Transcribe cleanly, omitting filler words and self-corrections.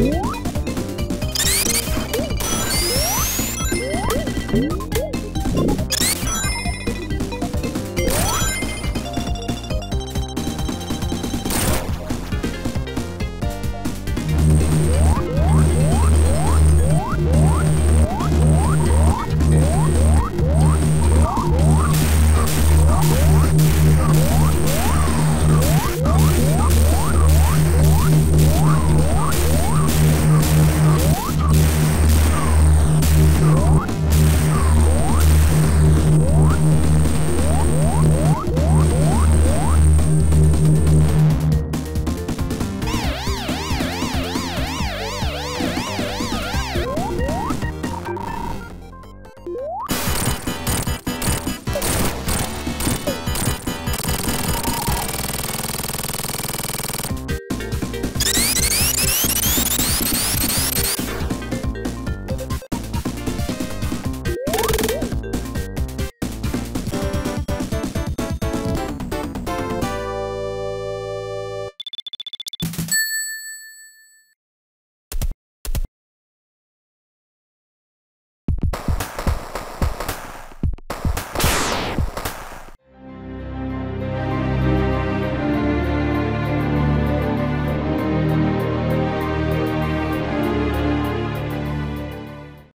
What?